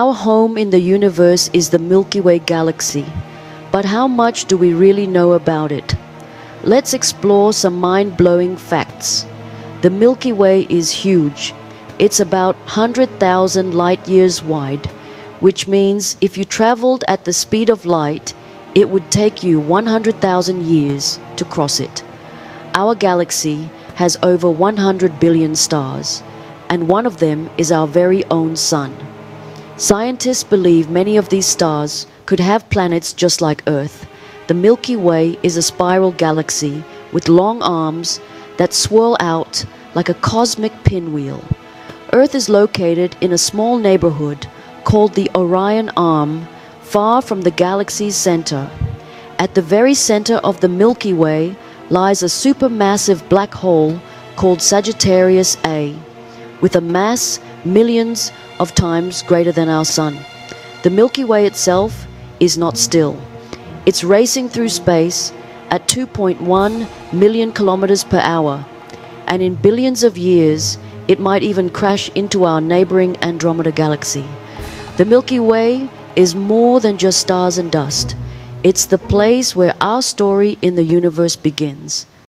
Our home in the universe is the Milky Way Galaxy, but how much do we really know about it? Let's explore some mind-blowing facts. The Milky Way is huge. It's about 100,000 light years wide, which means if you traveled at the speed of light, it would take you 100,000 years to cross it. Our galaxy has over 100 billion stars, and one of them is our very own sun. Scientists believe many of these stars could have planets just like Earth. The Milky Way is a spiral galaxy with long arms that swirl out like a cosmic pinwheel. Earth is located in a small neighborhood called the Orion Arm, far from the galaxy's center. At the very center of the Milky Way lies a supermassive black hole called Sagittarius A, with a mass millions of times greater than our sun. The Milky Way itself is not still. It's racing through space at 2.1 million kilometers per hour, and in billions of years it might even crash into our neighboring Andromeda galaxy. The Milky Way is more than just stars and dust. It's the place where our story in the universe begins.